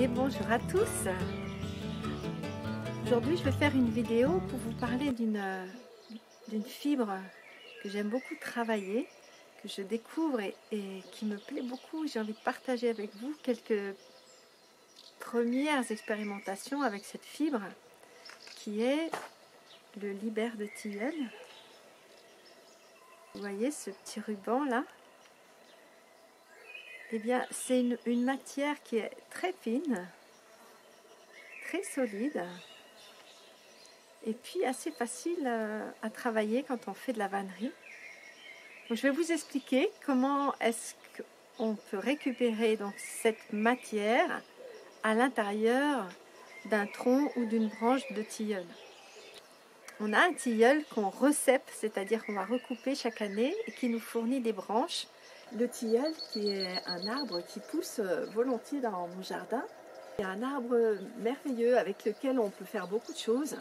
Et bonjour à tous. Aujourd'hui je vais faire une vidéo pour vous parler d'une fibre que j'aime beaucoup travailler, que je découvre et qui me plaît beaucoup. J'ai envie de partager avec vous quelques premières expérimentations avec cette fibre qui est le libère de tilleul. Vous voyez ce petit ruban là? Eh bien, c'est une matière qui est très fine, très solide et puis assez facile à travailler quand on fait de la vannerie. Donc, je vais vous expliquer comment est-ce qu'on peut récupérer donc, cette matière à l'intérieur d'un tronc ou d'une branche de tilleul. On a un tilleul qu'on recèpe, c'est-à-dire qu'on va recouper chaque année et qui nous fournit des branches. Le tilleul qui est un arbre qui pousse volontiers dans mon jardin. C'est un arbre merveilleux avec lequel on peut faire beaucoup de choses.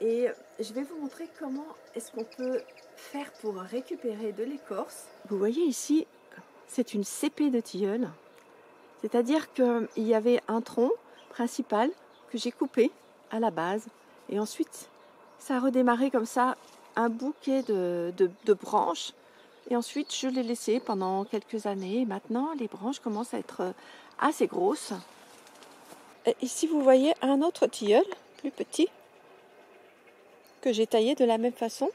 Et je vais vous montrer comment est-ce qu'on peut faire pour récupérer de l'écorce. Vous voyez ici, c'est une cépée de tilleul. C'est-à-dire qu'il y avait un tronc principal que j'ai coupé à la base. Et ensuite, ça a redémarré comme ça un bouquet de branches. Et ensuite, je l'ai laissé pendant quelques années. Maintenant, les branches commencent à être assez grosses. Et ici, vous voyez un autre tilleul, plus petit, que j'ai taillé de la même façon.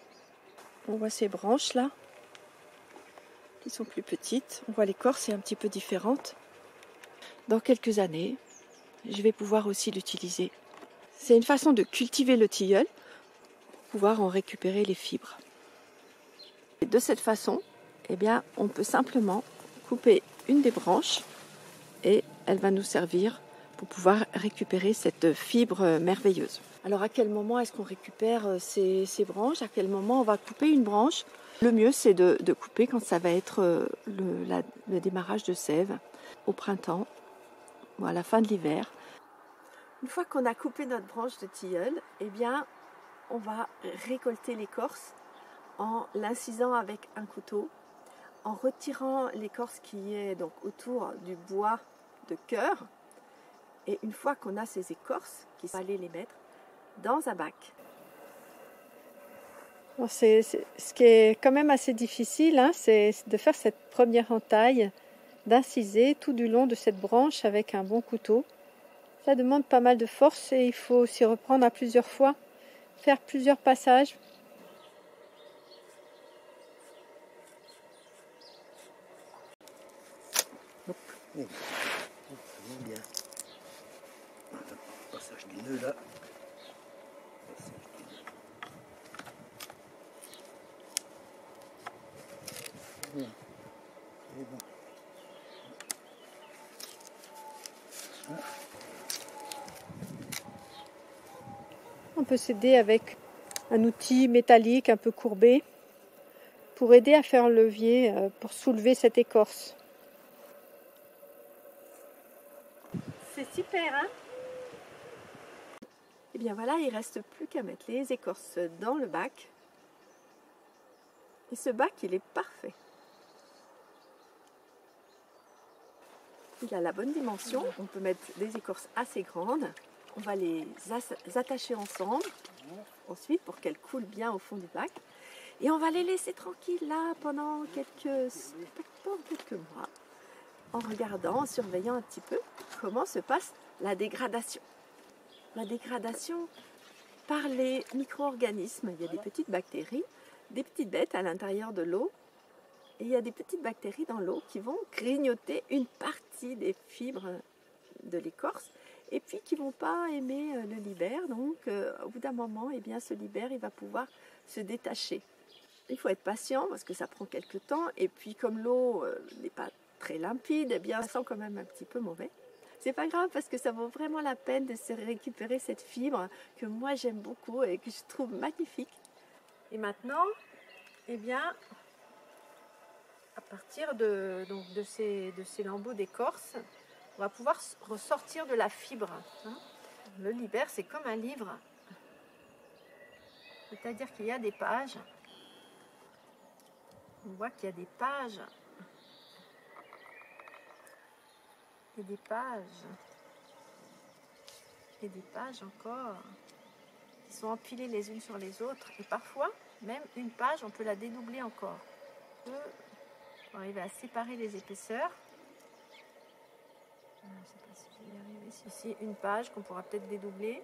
On voit ces branches-là, qui sont plus petites. On voit l'écorce est un petit peu différente. Dans quelques années, je vais pouvoir aussi l'utiliser. C'est une façon de cultiver le tilleul, pour pouvoir en récupérer les fibres. Et de cette façon, eh bien, on peut simplement couper une des branches et elle va nous servir pour pouvoir récupérer cette fibre merveilleuse. Alors à quel moment est-ce qu'on récupère ces branches? À quel moment on va couper une branche? Le mieux c'est de couper quand ça va être le démarrage de sève, au printemps ou à la fin de l'hiver. Une fois qu'on a coupé notre branche de tilleul, eh bien, on va récolter l'écorce en l'incisant avec un couteau, en retirant l'écorce qui est donc autour du bois de cœur. Et une fois qu'on a ces écorces, on va aller les mettre dans un bac. Bon, ce qui est quand même assez difficile, hein, c'est de faire cette première entaille, d'inciser tout du long de cette branche avec un bon couteau. Ça demande pas mal de force et il faut s'y reprendre à plusieurs fois, faire plusieurs passages. Bien. Passage du nœud là. Voilà. C'est bon. Voilà. On peut s'aider avec un outil métallique un peu courbé pour aider à faire un levier pour soulever cette écorce. C'est super, hein? Et bien voilà, il ne reste plus qu'à mettre les écorces dans le bac. Et ce bac, il est parfait. Il a la bonne dimension. On peut mettre des écorces assez grandes. On va les attacher ensemble, ensuite, pour qu'elles coulent bien au fond du bac. Et on va les laisser tranquilles là pendant quelques mois, en regardant, en surveillant un petit peu comment se passe la dégradation. La dégradation par les micro-organismes. Il y a des petites bactéries, des petites bêtes à l'intérieur de l'eau, et il y a des petites bactéries dans l'eau qui vont grignoter une partie des fibres de l'écorce et puis qui ne vont pas aimer le libère. Donc au bout d'un moment, eh bien, ce libère il va pouvoir se détacher. Il faut être patient parce que ça prend quelques temps et puis comme l'eau n'est pas très limpide, eh bien, ça sent quand même un petit peu mauvais. C'est pas grave parce que ça vaut vraiment la peine de se récupérer cette fibre que moi j'aime beaucoup et que je trouve magnifique. Et maintenant, eh bien, à partir de ces lambeaux d'écorce, on va pouvoir ressortir de la fibre. Le libère, c'est comme un livre, c'est-à-dire qu'il y a des pages. On voit qu'il y a des pages. Et des pages et des pages encore qui sont empilées les unes sur les autres, et parfois même une page on peut la dédoubler encore. On peut arriver à séparer les épaisseurs. Je ne sais pas si je vais y arriver. Ici une page qu'on pourra peut-être dédoubler,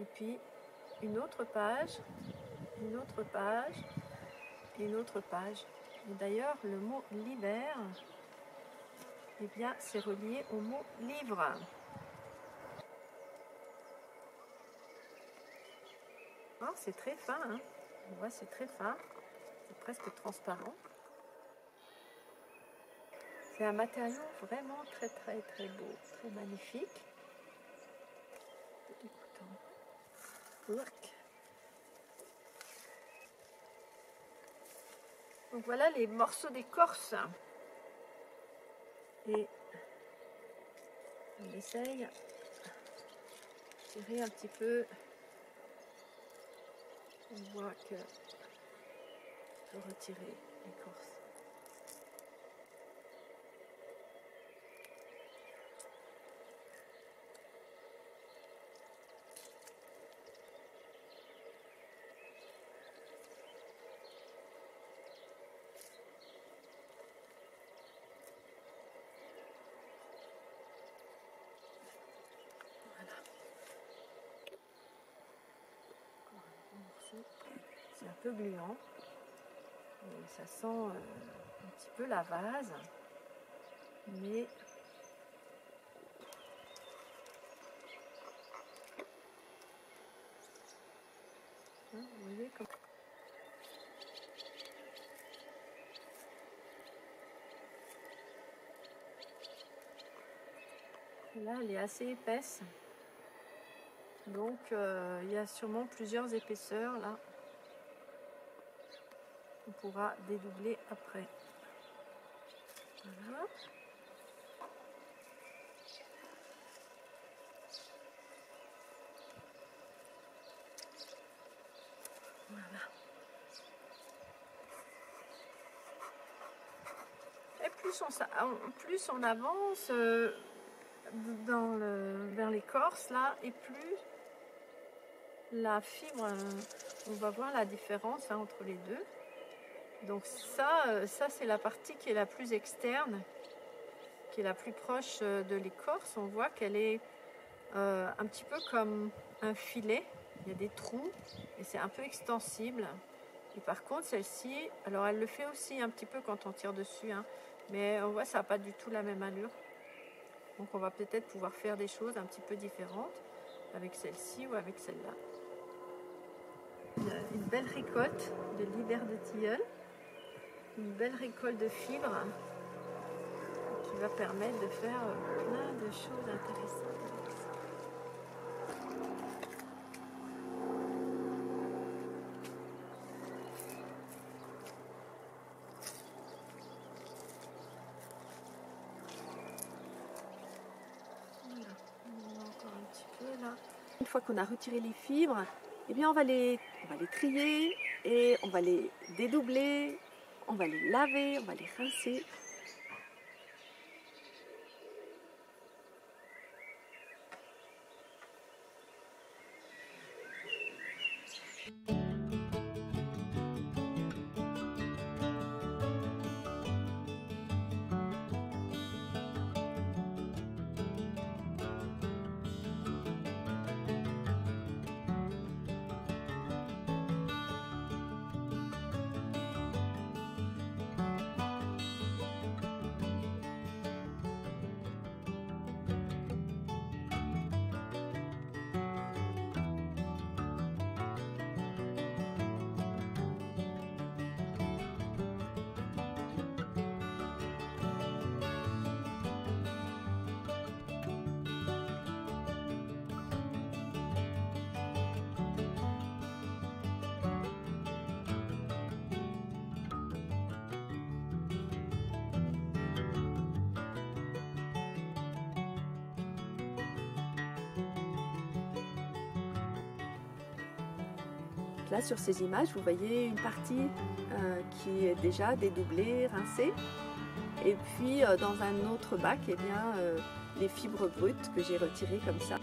et puis une autre page, une autre page, une autre page. Et d'ailleurs le mot l'hiver, eh bien c'est relié au mot livre. Oh, c'est très fin, hein. On voit, c'est très fin, c'est presque transparent. C'est un matériau vraiment très très très beau, très magnifique. Donc voilà les morceaux d'écorce. Et on essaye de tirer un petit peu. On voit que je peux retirer l'écorce. C'est un peu gluant, et ça sent un petit peu la vase, mais hein, vous voyez comme... Là, elle est assez épaisse. Donc il y a sûrement plusieurs épaisseurs là. On pourra dédoubler après. Voilà. Voilà. Et plus on avance vers l'écorce là, et plus la fibre, on va voir la différence hein, entre les deux. Donc ça c'est la partie qui est la plus externe, qui est la plus proche de l'écorce. On voit qu'elle est un petit peu comme un filet, il y a des trous et c'est un peu extensible. Et par contre celle-ci, alors elle le fait aussi un petit peu quand on tire dessus, hein, mais on voit ça n'a pas du tout la même allure. Donc on va peut-être pouvoir faire des choses un petit peu différentes avec celle-ci ou avec celle-là. Une belle récolte de l'hiver de tilleul, une belle récolte de fibres qui va permettre de faire plein de choses intéressantes. Voilà, on voit encore un petit peu là. Une fois qu'on a retiré les fibres, eh bien on va les trier et on va les dédoubler, on va les laver, on va les rincer. Là, sur ces images, vous voyez une partie qui est déjà dédoublée, rincée. Et puis, dans un autre bac, eh bien, les fibres brutes que j'ai retirées comme ça.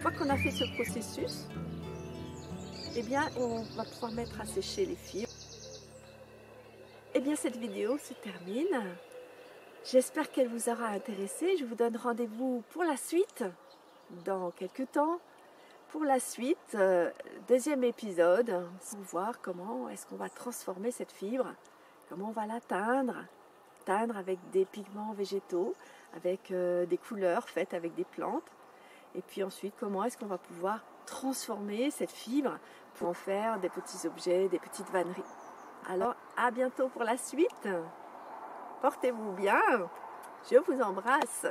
fois qu'on a fait ce processus, eh bien, on va pouvoir mettre à sécher les fibres. Eh bien, cette vidéo se termine. J'espère qu'elle vous aura intéressé. Je vous donne rendez-vous pour la suite, dans quelques temps. Pour la suite, deuxième épisode, pour voir comment est-ce qu'on va transformer cette fibre, comment on va la teindre avec des pigments végétaux, avec des couleurs faites avec des plantes. Et puis ensuite, comment est-ce qu'on va pouvoir transformer cette fibre pour en faire des petits objets, des petites vanneries. Alors, à bientôt pour la suite. Portez-vous bien. Je vous embrasse.